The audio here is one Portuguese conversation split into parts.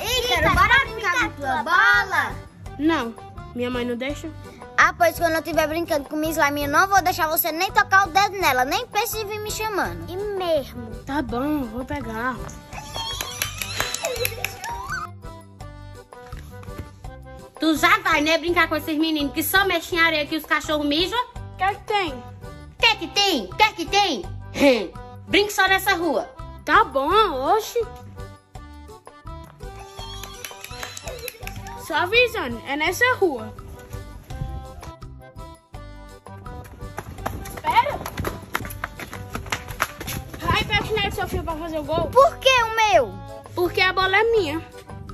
Ícaro, bora brincar com a tua bola? Não, minha mãe não deixa. Ah, pois quando eu estiver brincando com minha slime, eu não vou deixar você nem tocar o dedo nela, nem pense em vir me chamando. E mesmo. Tá bom, vou pegar. Tu já vai, né, brincar com esses meninos que só mexem em areia que os cachorros mijam? Quer que tem? Quer que tem? Quer que tem? Brinque só nessa rua. Tá bom, oxe. Só avisando, é nessa rua. Espera. Ai, patinete, seu filho, pra fazer o gol. Por que o meu? Porque a bola é minha.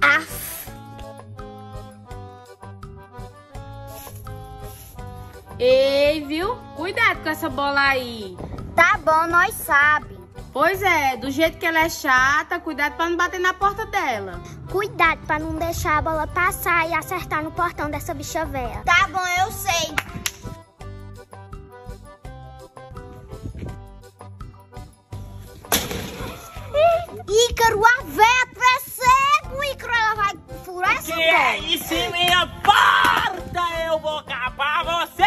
Ah. Ei, viu? Cuidado com essa bola aí. Tá bom, nós sabe. Pois é, do jeito que ela é chata, cuidado pra não bater na porta dela. Cuidado pra não deixar a bola passar e acertar no portão dessa bicha velha. Tá bom, eu sei. Ícaro, a véia percebe, Ícaro, ela vai furar essa bola. Que é isso, minha porta, eu vou acabar você!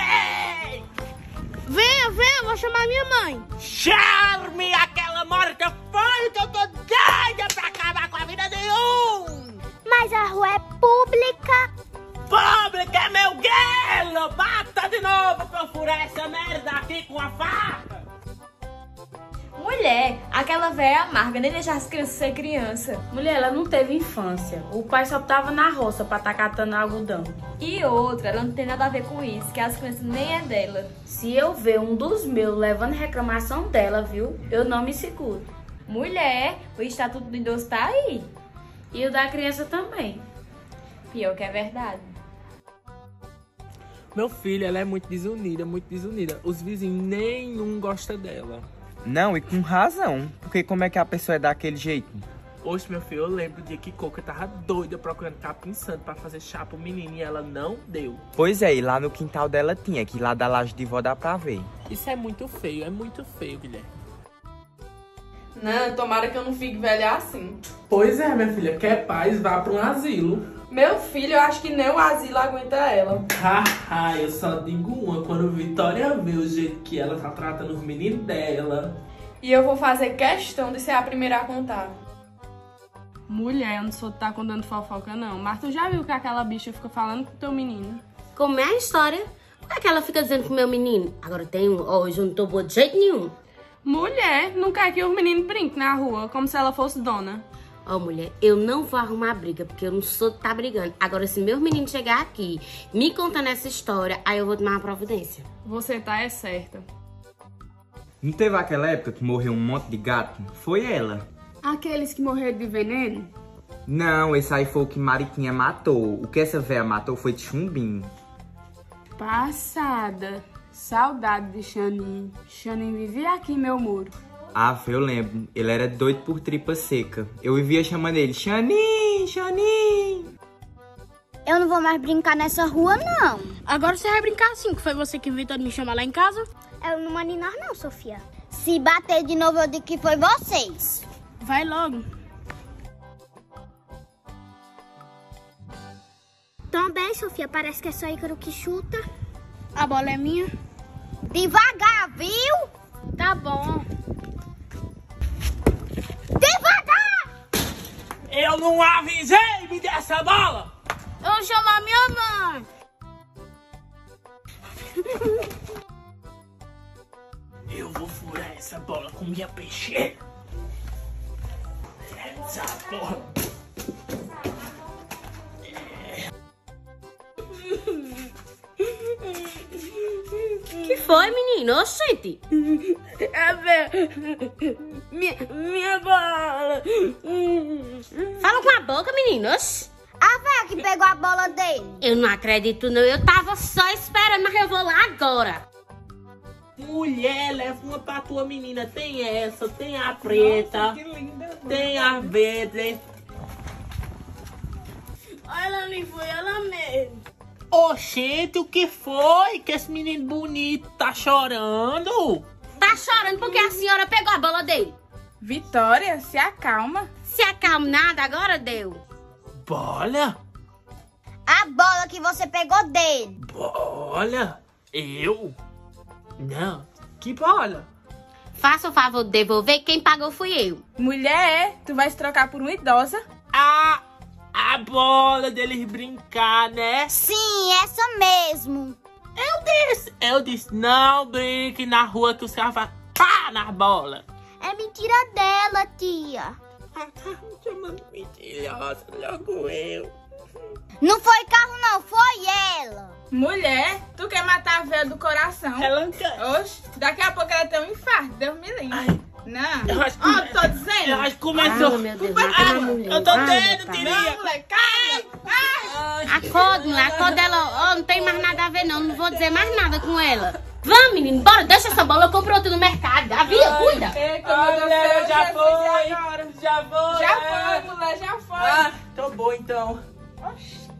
Venha, venha, vou chamar minha mãe. Charme, aquela morta foi que eu tô doida pra acabar com a vida de um! Mas a rua é pública. Pública é meu gelo, bata de novo pra eu furar essa merda aqui com a faca. Mulher, aquela velha amarga, nem deixar as crianças ser criança. Mulher, ela não teve infância. O pai só tava na roça pra tá catando algodão. E outra, ela não tem nada a ver com isso, que as crianças nem é dela. Se eu ver um dos meus levando reclamação dela, viu? Eu não me seguro. Mulher, o estatuto do idoso tá aí. E o da criança também. Pior que é verdade. Meu filho, ela é muito desunida, muito desunida. Os vizinhos, nenhum gosta dela. Não, e com razão, porque como é que a pessoa é daquele jeito? Oxe, meu filho, eu lembro do dia que Coca tava doida procurando capim santo pra fazer chá pro menino e ela não deu. Pois é, e lá no quintal dela tinha, que lá da laje de vó dá pra ver. Isso é muito feio, Guilherme. Não, tomara que eu não fique velha assim. Pois é, minha filha, quer paz, vá pra um asilo. Meu filho, eu acho que nem o asilo aguenta ela. Haha, eu só digo uma, quando Vitória vê o jeito que ela tá tratando os meninos dela. E eu vou fazer questão de ser a primeira a contar. Mulher, eu não sou de tá contando fofoca não, mas tu já viu que aquela bicha fica falando com teu menino? Como é a história? Por que ela fica dizendo com meu menino? Agora tem um, hoje eu não tô boa de jeito nenhum. Mulher, não quer que os meninos brinquem na rua, como se ela fosse dona. Ó, mulher, eu não vou arrumar briga, porque eu não sou de tá brigando. Agora, se meus meninos chegar aqui me contando essa história, aí eu vou tomar uma providência. Você tá é certa. Não teve aquela época que morreu um monte de gato? Foi ela. Aqueles que morreram de veneno? Não, esse aí foi o que Mariquinha matou. O que essa véia matou foi de chumbinho. Passada. Saudade de Xanin. Xanin vivia aqui em meu muro. Ah, eu lembro. Ele era doido por tripa seca. Eu vivia chamando ele Xanin, Xanin. Eu não vou mais brincar nessa rua, não. Agora você vai brincar sim, que foi você que inventou de me chamar lá em casa. Eu não mando em nós, não, Sofia. Se bater de novo, eu digo que foi vocês. Vai logo. Também, Sofia, parece que é só Ícaro que chuta. A bola é minha. Devagar, viu? Tá bom. Devagar! Eu não avisei, me dessa bola! Eu vou chamar minha mãe! Eu vou furar essa bola com minha peixeira! Essa porra! Que foi, menino? Oxente! Minha bola! Fala com a boca, meninos! A véia que pegou a bola dele! Eu não acredito não, eu tava só esperando, mas eu vou lá agora! Mulher, leva uma pra tua menina, tem essa, tem a preta, nossa, que linda, tem a verde. Olha, ela nem foi ela mesmo. Oxente, o que foi que esse menino bonito tá chorando? Tá chorando porque a senhora pegou a bola dele. Vitória, se acalma. Se acalma nada, agora deu. Bola? A bola que você pegou dele. Bola? Eu? Não, que bola? Faça o favor de devolver, quem pagou fui eu. Mulher, tu vai se trocar por uma idosa? A bola deles brincar, né? Sim, essa mesmo. Eu disse, não brinque na rua que o senhor vai pá na bola. É mentira dela, tia. Ah, tá me chamando mentirosa, logo eu. Não foi carro não, foi ela. Mulher, tu quer matar a velha do coração? Ela não quer. Oxe, daqui a pouco ela tem um infarto, Deus me livre. Ai. Não, ó, tô dizendo. Eu acho que começou. Ai, meu Deus, eu tô tendo, tirinha. Acorda, mulher, acorda ela. Oh, não tem mais nada a ver não, não vou dizer mais nada com ela. Vamos, menino, bora, deixa essa bola, eu compro outra no mercado. A vida, cuida. Olha, já foi, já foi. Já foi, mulher, já foi. Ah, tô boa então. Oxi.